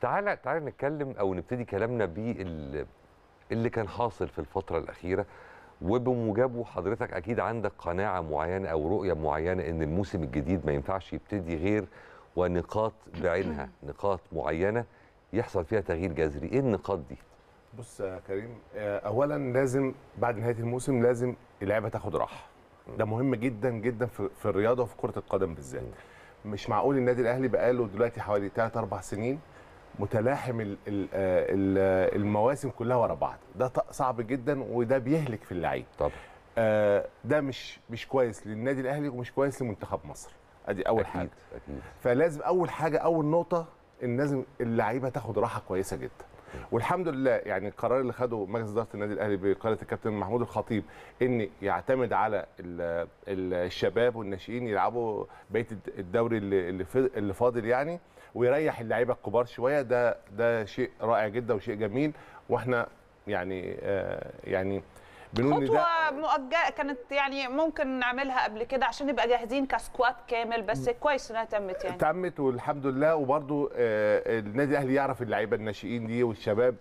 تعال نتكلم او نبتدي كلامنا اللي كان حاصل في الفتره الاخيره، وبموجبه حضرتك اكيد عندك قناعه معينه او رؤيه معينه ان الموسم الجديد ما ينفعش يبتدي غير ونقاط بعينها، نقاط معينه يحصل فيها تغيير جذري. ايه النقاط دي؟ بص يا كريم، اولا لازم بعد نهايه الموسم لازم اللعيبه تاخد راحه، ده مهم جدا جدا في الرياضه وفي كره القدم بالذات. مش معقول النادي الاهلي بقاله دلوقتي حوالي 3-4 سنين متلاحم المواسم كلها ورا بعض، ده صعب جدا وده بيهلك في اللعيب. طب ده مش كويس للنادي الاهلي ومش كويس لمنتخب مصر، ادي اول أكيد حاجه أكيد. فلازم اول حاجه، اول نقطه، ان لازم اللعيبه تاخد راحه كويسه جدا. والحمد لله يعني القرار اللي خده مجلس اداره النادي الاهلي بقياده الكابتن محمود الخطيب ان يعتمد على الشباب والناشئين يلعبوا بقيه الدوري اللي فاضل يعني، ويريح اللعيبه الكبار شويه، ده شيء رائع جدا وشيء جميل. واحنا يعني بنقول خطوه مؤجله كانت يعني ممكن نعملها قبل كده عشان نبقى جاهزين كسكواد كامل، بس كويس انها تمت يعني. تمت والحمد لله. وبرده النادي الاهلي يعرف اللعيبه الناشئين دي والشباب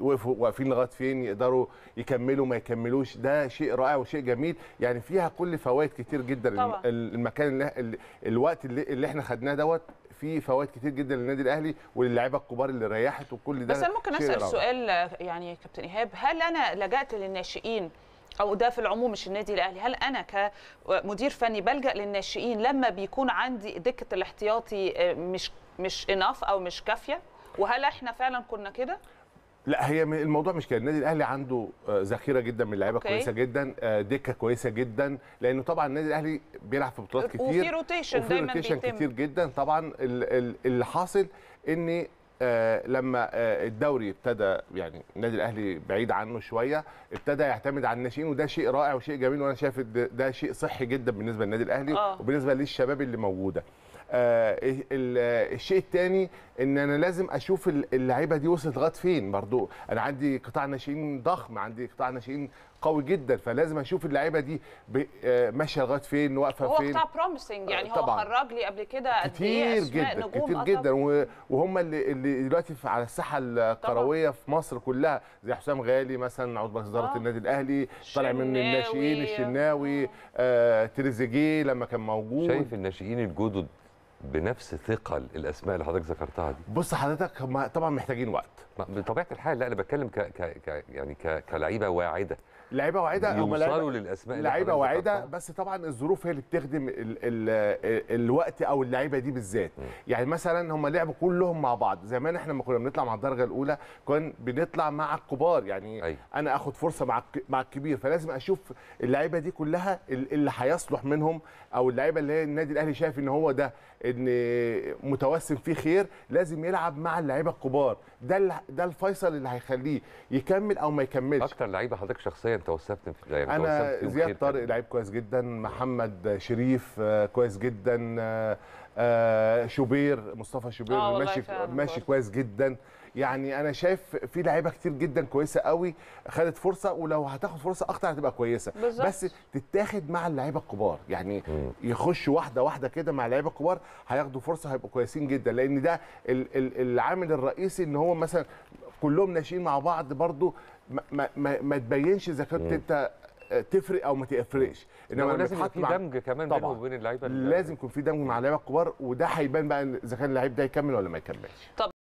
واقفين لغايه فين، يقدروا يكملوا ما يكملوش، ده شيء رائع وشيء جميل يعني، فيها كل فوائد كتير جدا طبعا. المكان اللي الوقت اللي احنا خدناه دوت فيه فوائد كتير جدا للنادي الاهلي وللعيبه الكبار اللي ريحت وكل ده. بس انا ممكن اسال سؤال يعني يا كابتن ايهاب، هل انا لجأت للناشئين او ده في العموم مش النادي الاهلي، هل انا كمدير فني بلجأ للناشئين لما بيكون عندي دكه الاحتياطي مش اناف او مش كافيه؟ وهل احنا فعلا كنا كده؟ لا، هي الموضوع مش كده. النادي الاهلي عنده ذخيره جدا من لعيبه كويسه جدا، دكه كويسه جدا، لانه طبعا النادي الاهلي بيلعب في بطولات كتير وفي روتيشن دايما بيتم كتير جدا. طبعا اللي حاصل ان لما الدوري ابتدى يعني النادي الاهلي بعيد عنه شويه، ابتدى يعتمد على الناشئين، وده شيء رائع وشيء جميل، وانا شايف ده شيء صحي جدا بالنسبه للنادي الاهلي وبالنسبه للشباب اللي موجوده. الشيء الثاني ان انا لازم اشوف اللعيبه دي وصلت لغايه فين. برضو انا عندي قطاع ناشئين ضخم، عندي قطاع ناشئين قوي جدا، فلازم اشوف اللعيبه دي ماشيه لغايه فين، واقفه فين. هو قطاع بروميسنج يعني، هو خرج لي قبل كده قد ايه اسماء نجوم كتير جدا وهم اللي دلوقتي على الساحه الكرويه في مصر كلها، زي حسام غالي مثلا عضو مجلس اداره النادي الاهلي، طالع من الناشئين، الشناوي، تريزيجيه لما كان موجود. شايف الناشئين الجدد بنفس ثقل الاسماء اللي حضرتك ذكرتها دي؟ بص حضرتك، هم طبعا محتاجين وقت بطبيعه الحال. لا انا بتكلم كلاعيبه واعده، لعيبه واعده يوصلوا للاسماء، لعيبه واعده، بس طبعا الظروف هي اللي بتخدم الوقت او اللعيبه دي بالذات. يعني مثلا هم لعبوا كلهم مع بعض. زمان احنا لما كنا بنطلع مع الدرجه الاولى كنا بنطلع مع الكبار يعني. انا اخد فرصه مع الكبير، فلازم اشوف اللعيبه دي كلها اللي هيصلح منهم، او اللعيبه اللي النادي الاهلي شايف ان هو ده ان متوسم فيه خير لازم يلعب مع اللعيبه الكبار. ده الفيصل اللي هيخليه يكمل او ما يكملش. اكتر لعيبه حضرتك شخصيا توسمت في انا زياد طارق لعيب كويس جدا، محمد شريف كويس جدا، شوبير، مصطفى شوبير ماشي كويس جدا. يعني انا شايف في لعيبه كتير جدا كويسه قوي خدت فرصه، ولو هتاخد فرصه اكتر هتبقى كويسه بالزبط. بس تتاخد مع اللعيبه الكبار يعني، يخش واحده واحده كده مع اللعيبه الكبار، هياخدوا فرصه هيبقوا كويسين جدا، لان ده العامل الرئيسي. ان هو مثلا كلهم ناشئين مع بعض برضو ما تبينش اذا كنت انت تفرق او ما تفرقش، انما لازم يكون في دمج كمان بينهم وبين اللعيبه. لازم يكون في دمج مع اللعيبه الكبار، وده هيبان بقى اذا كان اللعيب ده يكمل ولا ما يكملش.